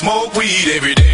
Smoke weed every day.